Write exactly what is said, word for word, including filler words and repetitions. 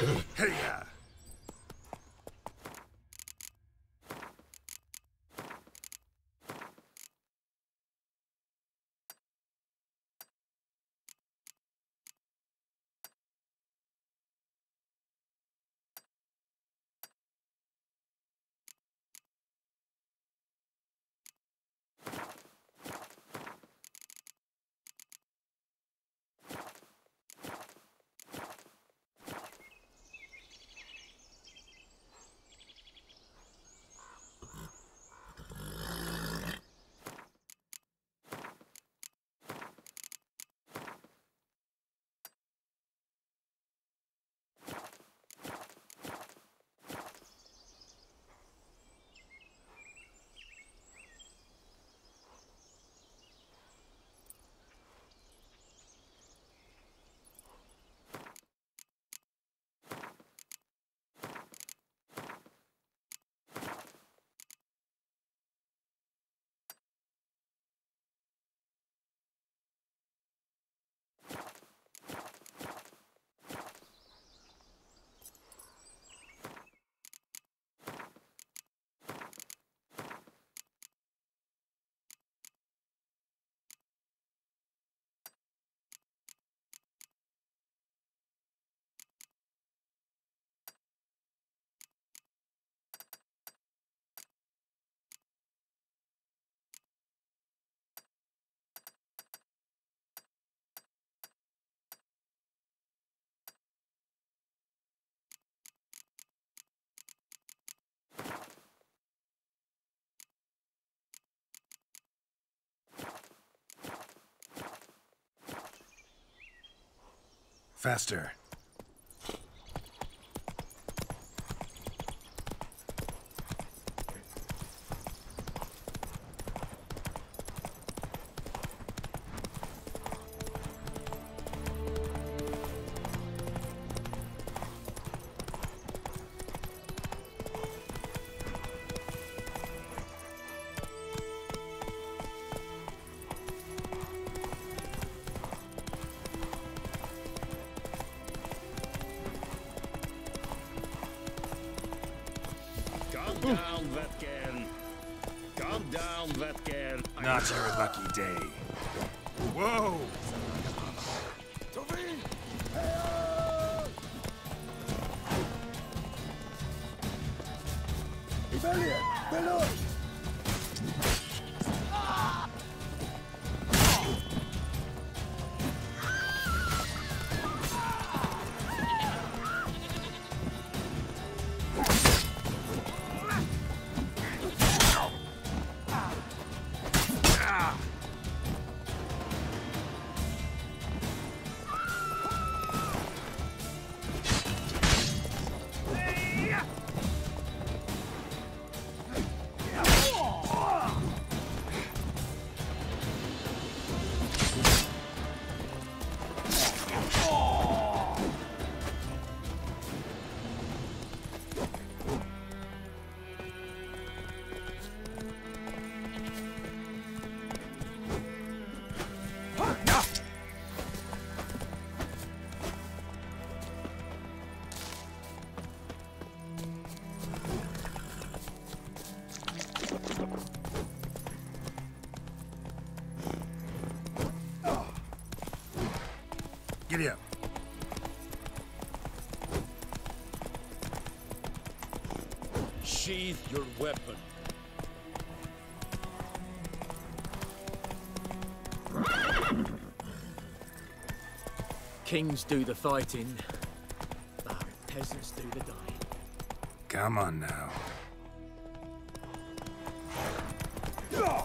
Hey, yeah. Faster. Calm down, Vatican. Calm down, Vatican. Not your lucky day. Whoa! Rebellion! Belloy! Giddy up. Sheathe your weapon. Kings do the fighting, but peasants do the dying. Come on now.